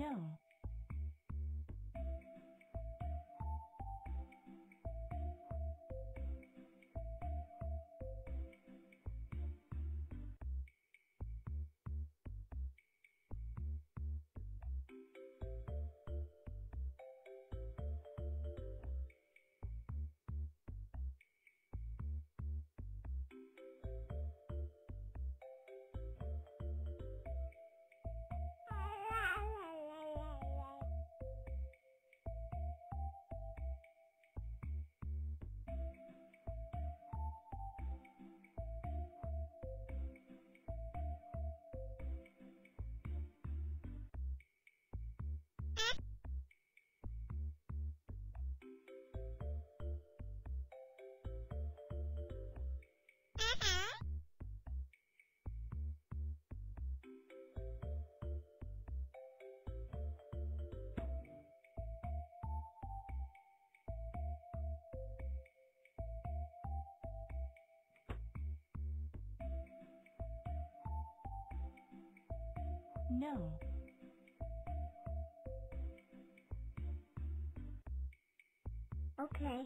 No. No. Okay.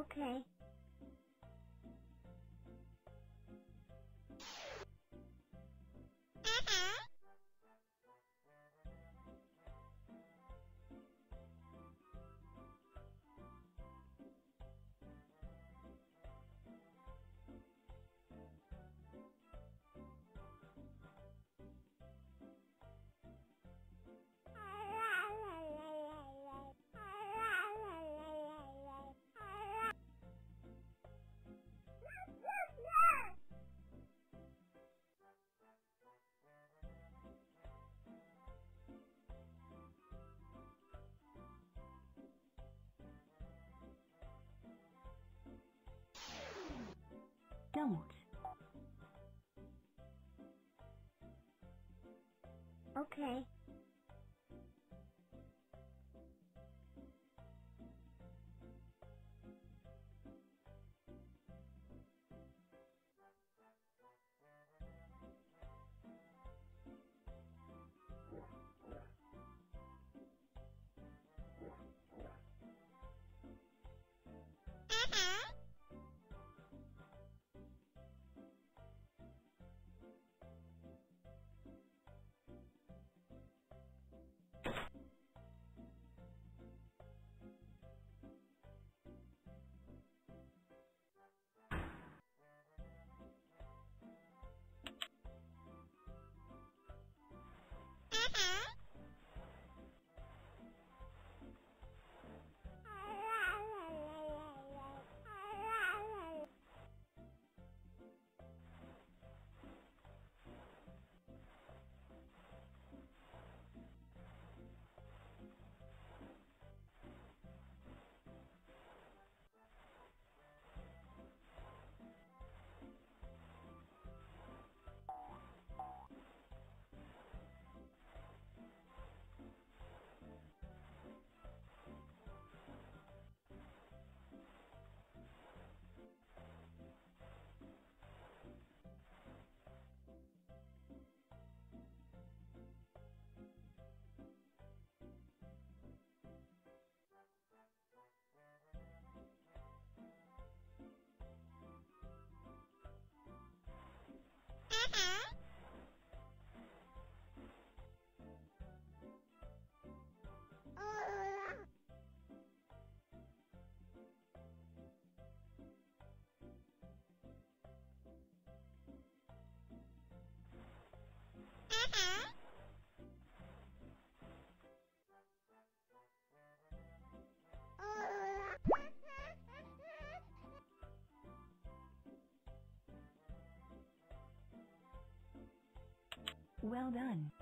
Okay. Don't. Okay. Well done.